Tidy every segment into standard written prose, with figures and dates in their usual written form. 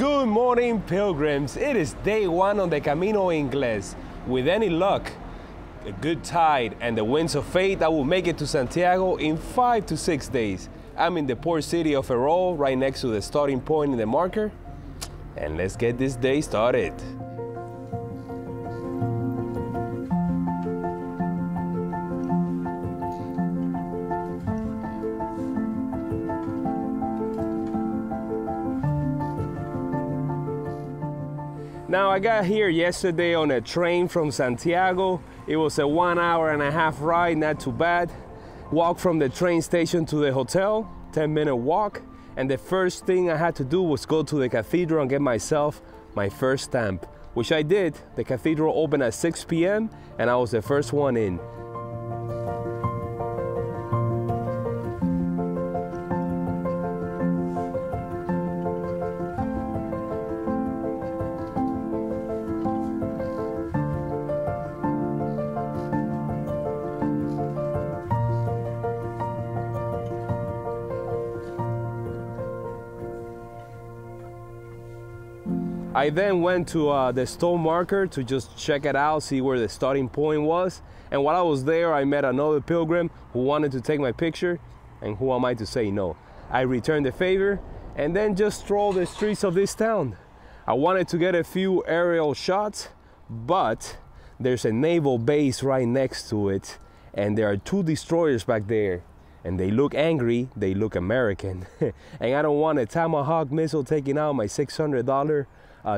Good morning, pilgrims. It is day one on the Camino Inglés. With any luck, a good tide, and the winds of fate, I will make it to Santiago in 5 to 6 days. I'm in the port city of Ferrol, right next to the starting point in the marker. And let's get this day started. Now, I got here yesterday on a train from Santiago. It was a 1.5 hour ride, not too bad. Walked from the train station to the hotel, 10-minute walk. And the first thing I had to do was go to the cathedral and get myself my first stamp, which I did. The cathedral opened at 6 p.m. and I was the first one in. I then went to the stone marker to just check it out, see where the starting point was. And while I was there, I met another pilgrim who wanted to take my picture, and who am I to say no? I returned the favor and then just strolled the streets of this town. I wanted to get a few aerial shots, but there's a naval base right next to it, and there are 2 destroyers back there. And they look angry, they look American. And I don't want a Tomahawk missile taking out my $600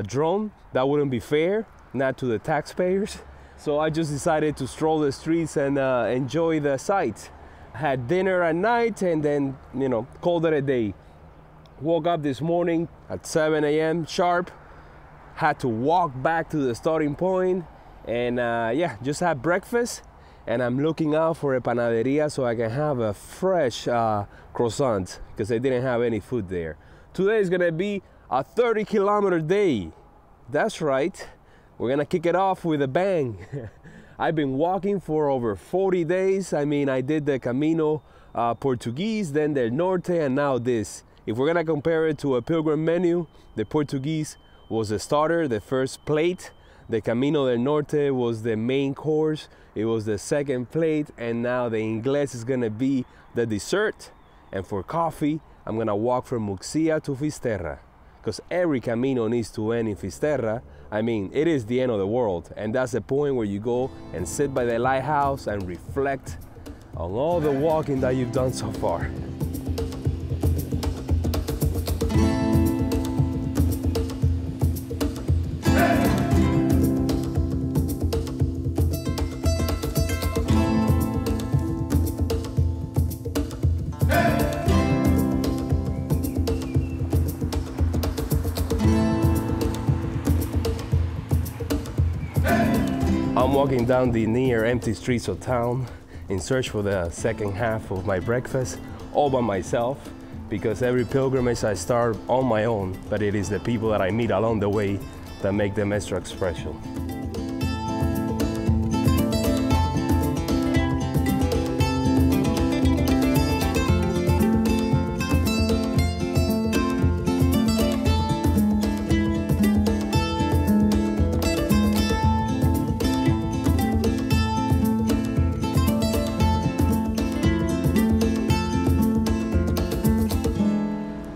drone. That wouldn't be fair, not to the taxpayers. So I just decided to stroll the streets and enjoy the sights. Had dinner at night and then, you know, called it a day. Woke up this morning at 7 a.m. sharp. Had to walk back to the starting point and yeah, just had breakfast. And I'm looking out for a panaderia so I can have a fresh croissant, because I didn't have any food there. Today is gonna be a 30-kilometer day. That's right, we're gonna kick it off with a bang. I've been walking for over 40 days. I mean, I did the Camino Portugués, then Del Norte, and now this. If we're gonna compare it to a pilgrim menu, the Portugués was the starter, the first plate. The Camino del Norte was the main course, it was the second plate, and now the Inglés is gonna be the dessert. And for coffee, I'm gonna walk from Muxia to Fisterra, because every Camino needs to end in Fisterra. I mean, it is the end of the world, and that's the point where you go and sit by the lighthouse and reflect on all the walking that you've done so far. I'm walking down the near empty streets of town in search for the second half of my breakfast, all by myself, because every pilgrimage I start on my own, but it is the people that I meet along the way that make them extra special.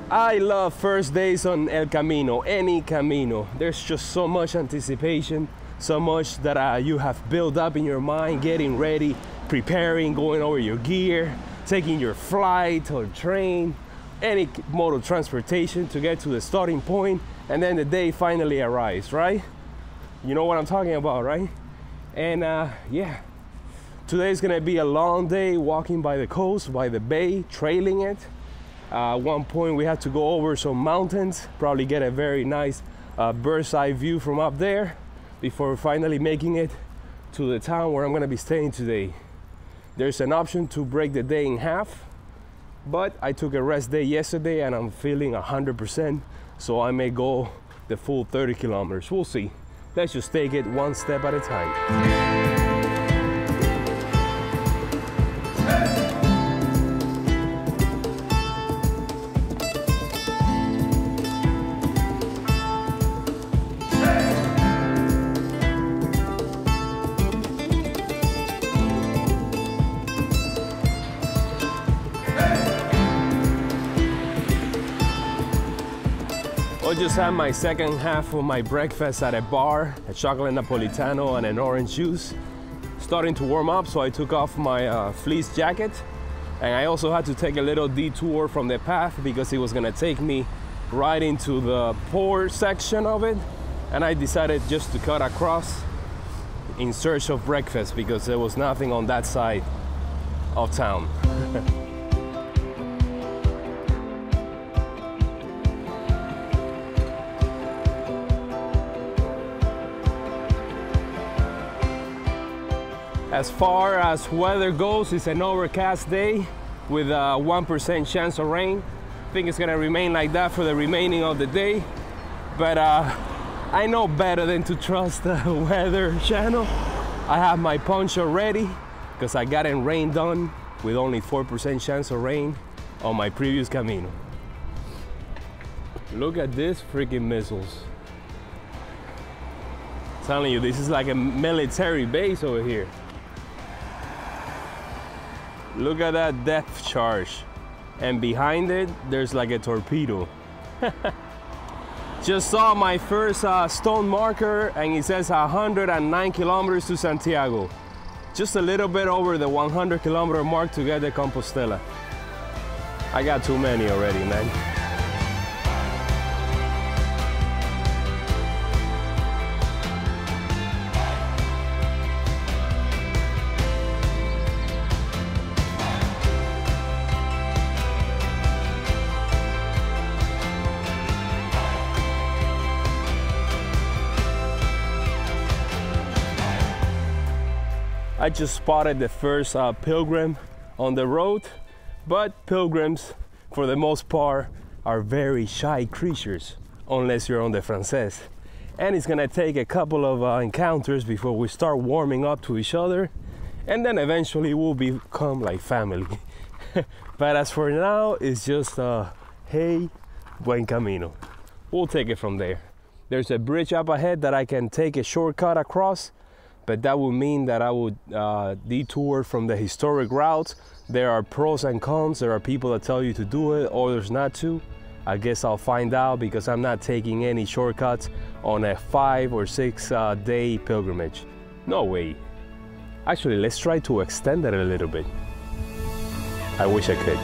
I love first days on El Camino, any Camino. There's just so much anticipation, so much that you have built up in your mind, getting ready, preparing, going over your gear, taking your flight or train, any mode of transportation to get to the starting point, and then the day finally arrives, right? You know what I'm talking about, right? And yeah, today's gonna be a long day walking by the coast, by the bay, trailing it. At one point we had to go over some mountains, probably get a very nice bird's eye view from up there before finally making it to the town where I'm gonna be staying today. There's an option to break the day in half, but I took a rest day yesterday and I'm feeling 100%, so I may go the full 30 kilometers. We'll see. Let's just take it one step at a time. I just had my second half of my breakfast at a bar, a chocolate napolitano and an orange juice. Starting to warm up, so I took off my fleece jacket. And I also had to take a little detour from the path because it was gonna take me right into the poor section of it. And I decided just to cut across in search of breakfast because there was nothing on that side of town. As far as weather goes, it's an overcast day with a 1% chance of rain. I think it's gonna remain like that for the remaining of the day. But I know better than to trust the weather channel. I have my poncho ready because I got it rained on with only 4% chance of rain on my previous Camino. Look at these freaking missiles. I'm telling you, this is like a military base over here. Look at that depth charge. And behind it, there's like a torpedo. Just saw my first stone marker and it says 109 kilometers to Santiago. Just a little bit over the 100 kilometer mark to get to Compostela. I got too many already, man. I just spotted the first pilgrim on the road, but pilgrims, for the most part, are very shy creatures, unless you're on the Francés. And it's gonna take a couple of encounters before we start warming up to each other, and then eventually we'll become like family. But as for now, it's just, hey, buen camino. We'll take it from there. There's a bridge up ahead that I can take a shortcut across, but that would mean that I would detour from the historic route. There are pros and cons. There are people that tell you to do it, others not to. I guess I'll find out because I'm not taking any shortcuts on a 5 or 6 day pilgrimage. No way. Actually, let's try to extend it a little bit. I wish I could.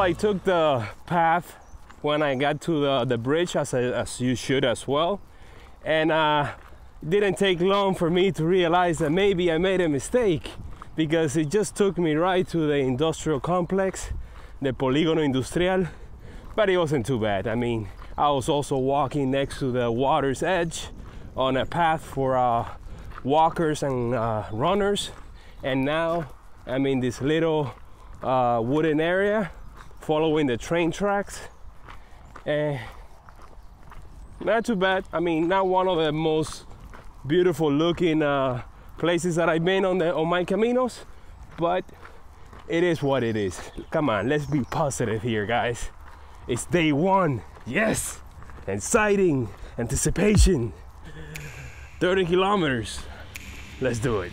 I took the path when I got to the bridge, as you should as well, and it didn't take long for me to realize that maybe I made a mistake because it just took me right to the industrial complex, the Polígono Industrial, but it wasn't too bad. I mean, I was also walking next to the water's edge on a path for walkers and runners, and now I'm in this little wooden area following the train tracks. Not too bad. I mean, not one of the most beautiful looking places that I've been on my Caminos, but it is what it is. Come on, let's be positive here, guys. It's day one, yes! Exciting, anticipation, 30 kilometers, let's do it.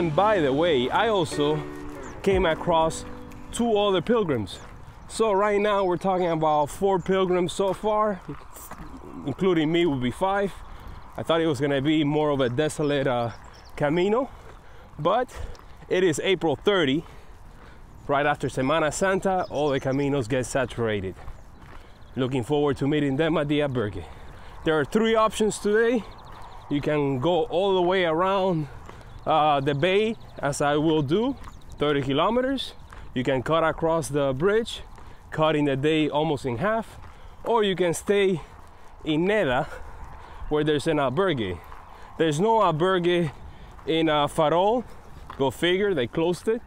And by the way, I also came across 2 other pilgrims. So right now we're talking about 4 pilgrims so far, including me would be 5. I thought it was gonna be more of a desolate Camino, but it is April 30, right after Semana Santa, all the Caminos get saturated. Looking forward to meeting them at the albergue. There are 3 options today. You can go all the way around the bay, as I will do, 30 kilometers. You can cut across the bridge, cutting the day almost in half, or you can stay in Neda, where there's an albergue. There's no albergue in Ferrol, go figure, they closed it,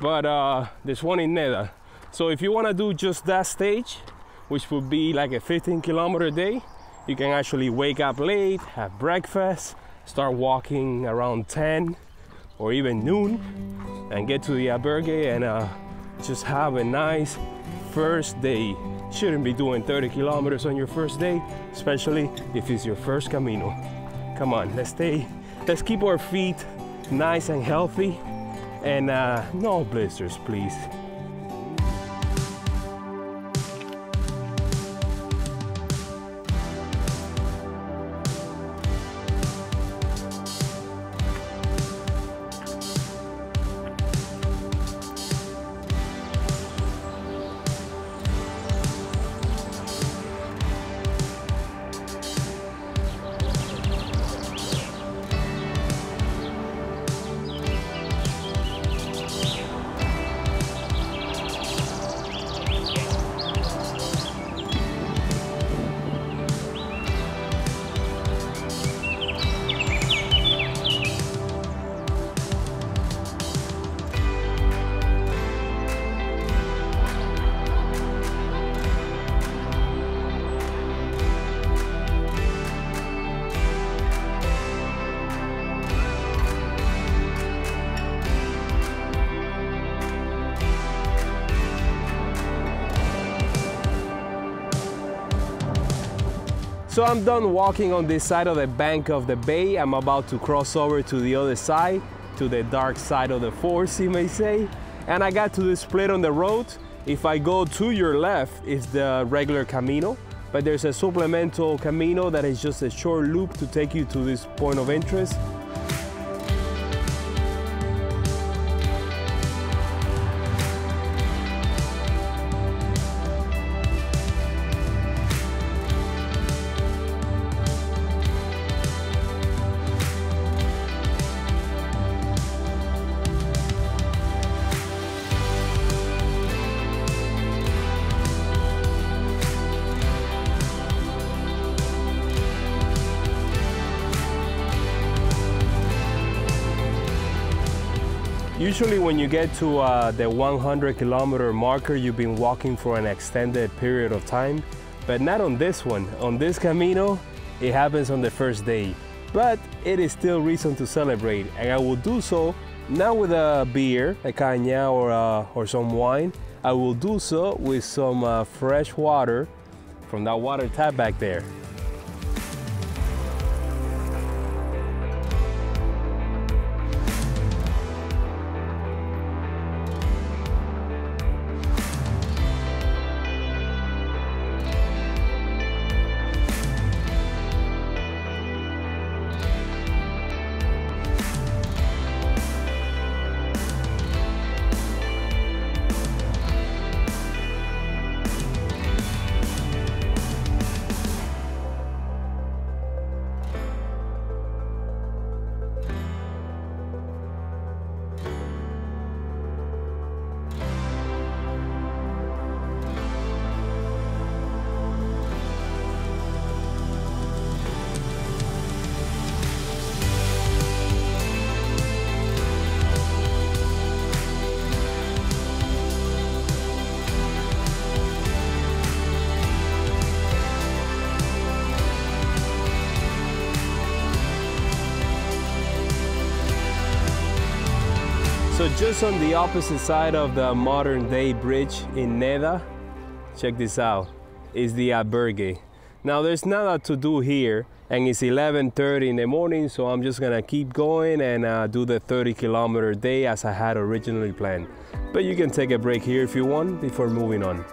but there's one in Neda. So if you want to do just that stage, which would be like a 15-kilometer day, you can actually wake up late, have breakfast, start walking around 10 or even noon, and get to the albergue and just have a nice first day. Shouldn't be doing 30 kilometers on your first day, especially if it's your first Camino. Come on, let's keep our feet nice and healthy, and no blisters, please. So I'm done walking on this side of the bank of the bay. I'm about to cross over to the other side, to the dark side of the forest, you may say. And I got to this split on the road. If I go to your left, it's the regular Camino, but there's a supplemental Camino that is just a short loop to take you to this point of interest. Usually when you get to the 100-kilometer marker, you've been walking for an extended period of time, but not on this one. On this Camino, it happens on the first day, but it is still reason to celebrate, and I will do so not with a beer, a caña, or some wine. I will do so with some fresh water from that water tap back there. So just on the opposite side of the modern day bridge in Neda, check this out, is the albergue. Now there's nada to do here, and it's 11:30 in the morning, so I'm just gonna keep going and do the 30-kilometer day as I had originally planned. But you can take a break here if you want before moving on.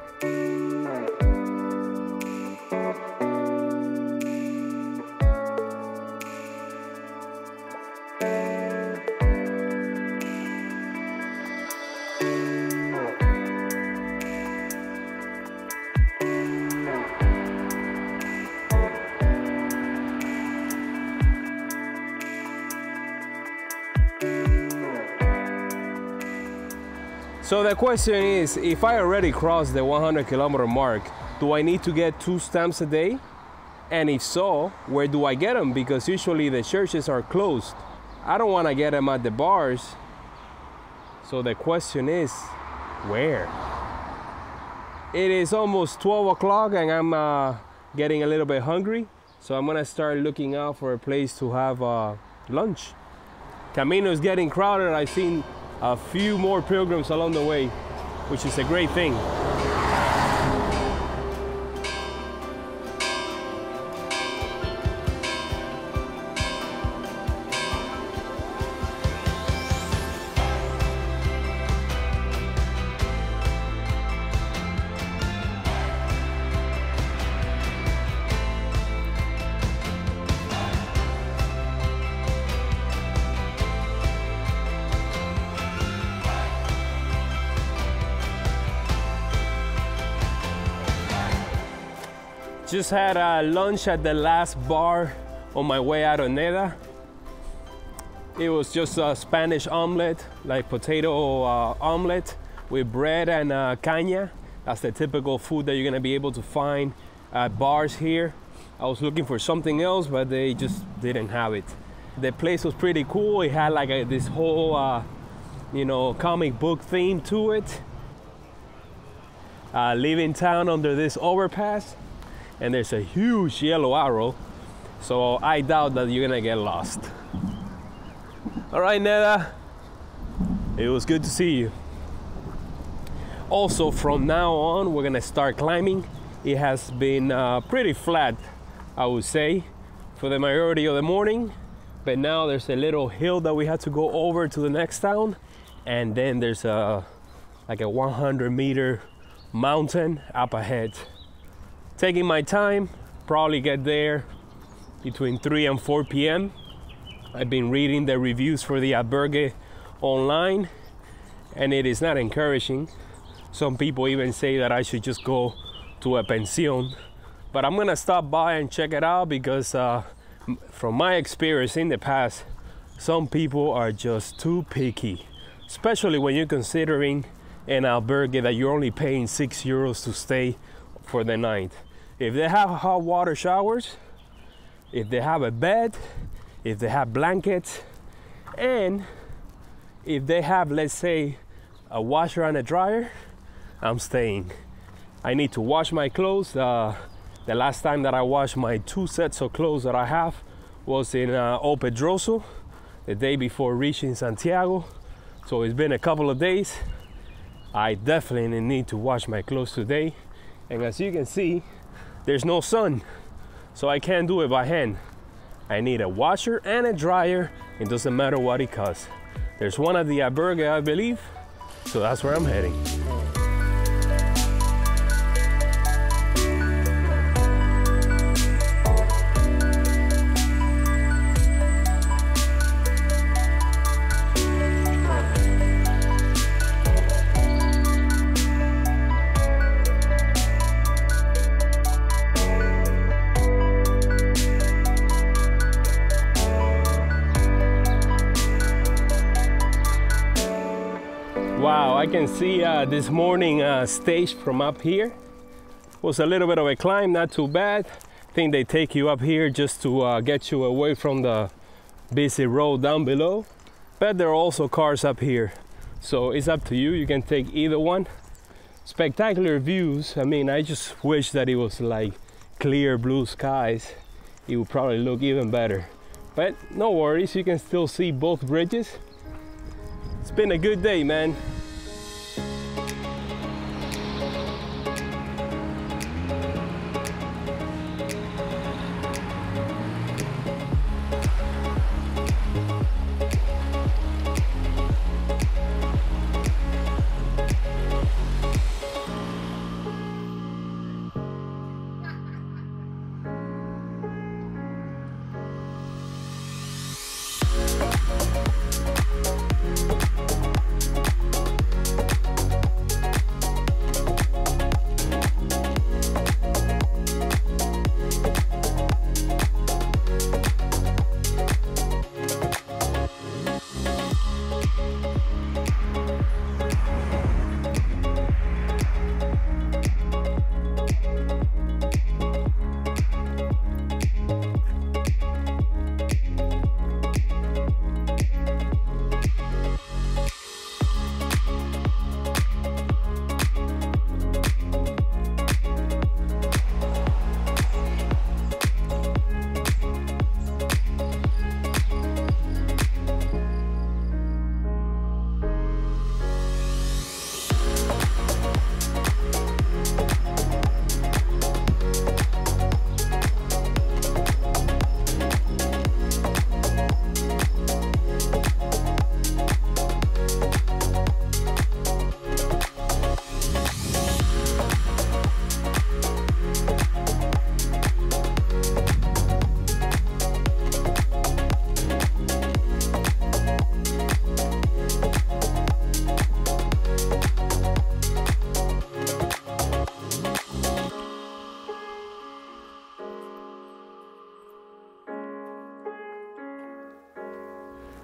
So the question is, if I already crossed the 100-kilometer mark, do I need to get 2 stamps a day? And if so, where do I get them? Because usually the churches are closed. I don't want to get them at the bars. So the question is, where? It is almost 12 o'clock and I'm getting a little bit hungry. So I'm gonna start looking out for a place to have lunch. Camino is getting crowded. I've seen a few more pilgrims along the way, which is a great thing. Just had lunch at the last bar on my way out of Neda. It was just a Spanish omelet, like potato omelet with bread and caña. That's the typical food that you're gonna be able to find at bars here. I was looking for something else, but they just didn't have it. The place was pretty cool. It had like this whole, you know, comic book theme to it. Leaving town under this overpass. And there's a huge yellow arrow, so I doubt that you're gonna get lost. All right, Neda, it was good to see you. Also, from now on, we're gonna start climbing. It has been pretty flat, I would say, for the majority of the morning, but now there's a little hill that we had to go over to the next town, and then there's like a 100-meter mountain up ahead. Taking my time, probably get there between 3 and 4 p.m. I've been reading the reviews for the albergue online, and it is not encouraging. Some people even say that I should just go to a pension, but I'm gonna stop by and check it out because from my experience in the past, some people are just too picky, especially when you're considering an albergue that you're only paying €6 to stay for the night. If they have hot water showers, if they have a bed, if they have blankets, and if they have, let's say, a washer and a dryer, I'm staying. I need to wash my clothes. The last time that I washed my 2 sets of clothes that I have was in O Pedroso, the day before reaching Santiago. So it's been a couple of days. I definitely need to wash my clothes today. And as you can see, there's no sun, so I can't do it by hand. I need a washer and a dryer. It doesn't matter what it costs. There's one at the albergue, I believe, so that's where I'm heading. I can see this morning stage from up here. Was a little bit of a climb, not too bad. I think they take you up here just to get you away from the busy road down below. But there are also cars up here, so it's up to you. You can take either one. Spectacular views. I mean, I just wish that it was like clear blue skies. It would probably look even better. But no worries, you can still see both bridges. It's been a good day, man.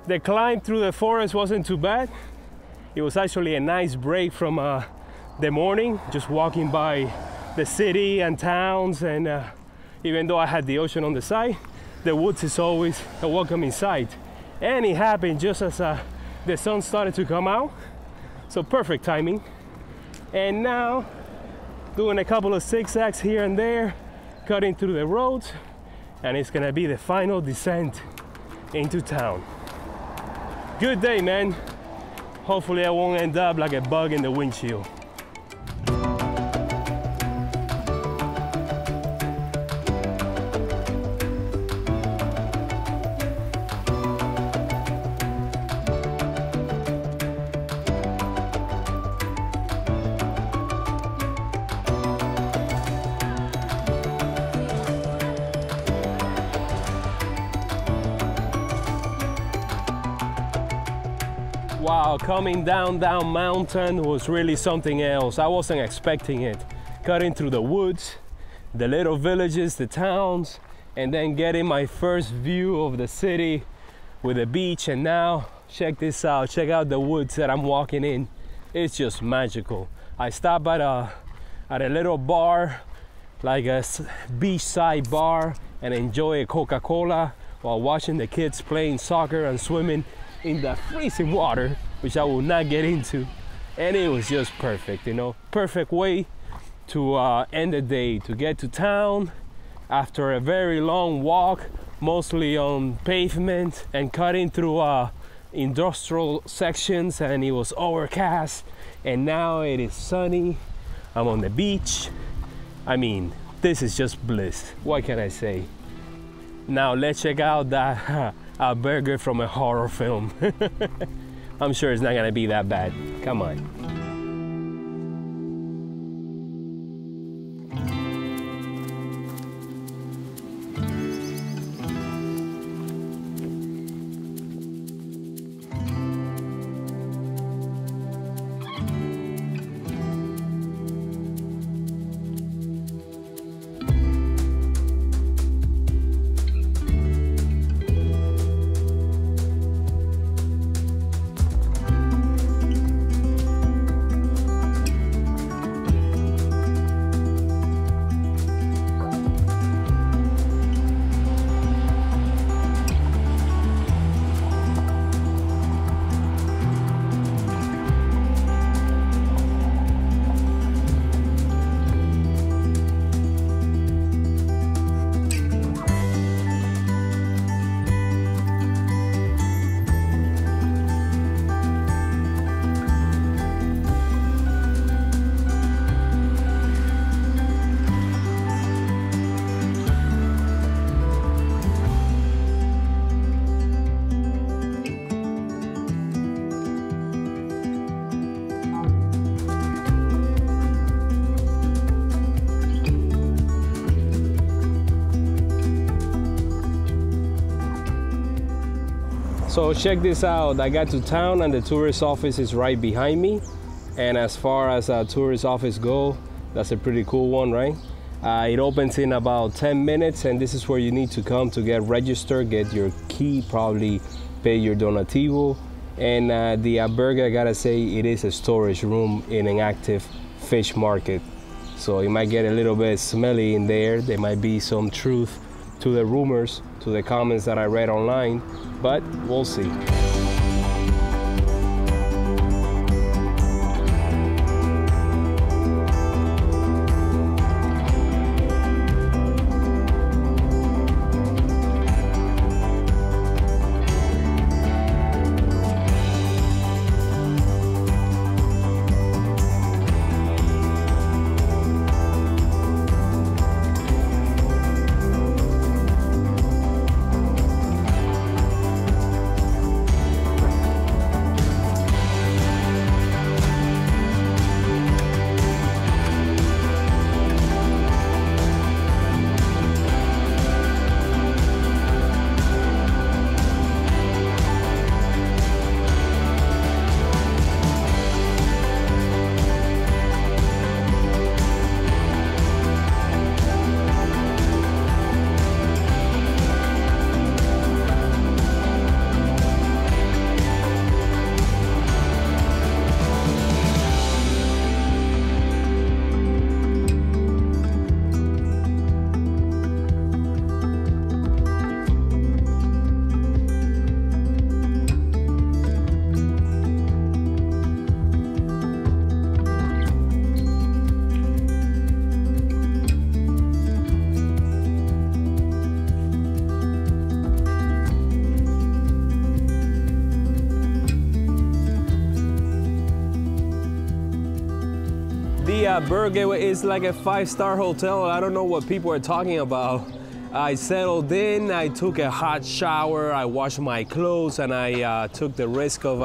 The climb through the forest wasn't too bad. It was actually a nice break from the morning, just walking by the city and towns, and even though I had the ocean on the side, the woods is always a welcoming sight. And it happened just as the sun started to come out, so perfect timing. And now, doing a couple of zigzags here and there, cutting through the roads, and it's gonna be the final descent into town. Good day, man. Hopefully I won't end up like a bug in the windshield. Wow, coming down mountain was really something else. I wasn't expecting it. Cutting through the woods, the little villages, the towns, and then getting my first view of the city with the beach. And now, check this out. Check out the woods that I'm walking in. It's just magical. I stopped at a little bar, like a beachside bar, and enjoy a Coca-Cola while watching the kids playing soccer and swimming in the freezing water, which I will not get into. And it was just perfect, you know, perfect way to end the day, to get to town after a very long walk, mostly on pavement and cutting through industrial sections, and it was overcast, and now it is sunny. I'm on the beach. I mean, this is just bliss. What can I say? Now let's check out that a burger from a horror film. I'm sure it's not gonna be that bad. Come on. So check this out, I got to town and the tourist office is right behind me. And as far as a tourist office go, that's a pretty cool one, right? It opens in about 10 minutes, and this is where you need to come to get registered, get your key, probably pay your donativo. And the albergue, I gotta say, it is a storage room in an active fish market. So it might get a little bit smelly in there. There might be some truth to the rumors, to the comments that I read online, but we'll see. Yeah, Bergen is like a five-star hotel. I don't know what people are talking about. I settled in, I took a hot shower, I washed my clothes, and I took the risk of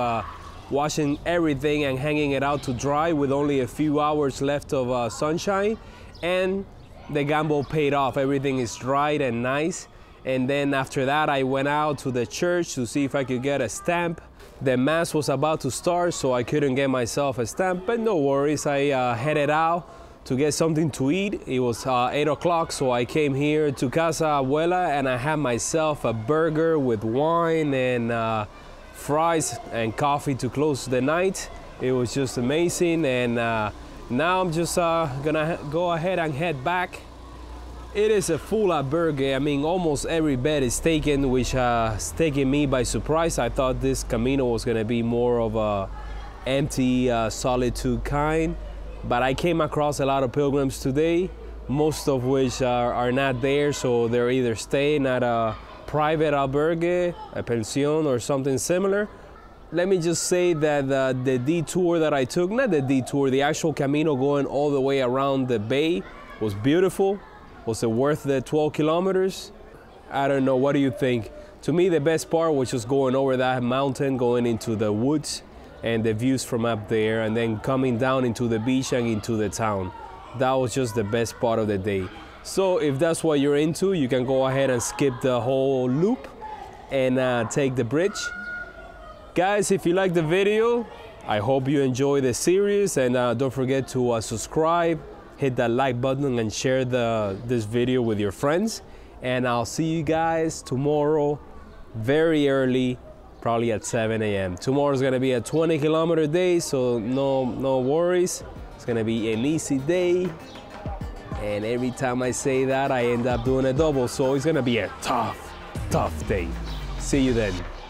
washing everything and hanging it out to dry with only a few hours left of sunshine. And the gamble paid off. Everything is dried and nice. And then after that, I went out to the church to see if I could get a stamp. The mass was about to start, so I couldn't get myself a stamp, but no worries. I headed out to get something to eat. It was 8 o'clock, so I came here to Casa Abuela and I had myself a burger with wine and fries and coffee to close the night. It was just amazing, and now I'm just gonna go ahead and head back. It is a full albergue. I mean, almost every bed is taken, which has taken me by surprise. I thought this Camino was going to be more of a empty solitude kind, but I came across a lot of pilgrims today, most of which are not there, so they're either staying at a private albergue, a pension, or something similar. Let me just say that the detour that I took, not the detour, the actual Camino going all the way around the bay was beautiful. Was it worth the 12 kilometers? I don't know, what do you think? To me, the best part was just going over that mountain, going into the woods and the views from up there, and then coming down into the beach and into the town. That was just the best part of the day. So if that's what you're into, you can go ahead and skip the whole loop and take the bridge. Guys, if you like the video, I hope you enjoy the series, and don't forget to subscribe. Hit that like button and share this video with your friends. And I'll see you guys tomorrow very early, probably at 7 a.m. Tomorrow's gonna be a 20-kilometer day, so no worries. It's gonna be an easy day. And every time I say that, I end up doing a double, so it's gonna be a tough, tough day. See you then.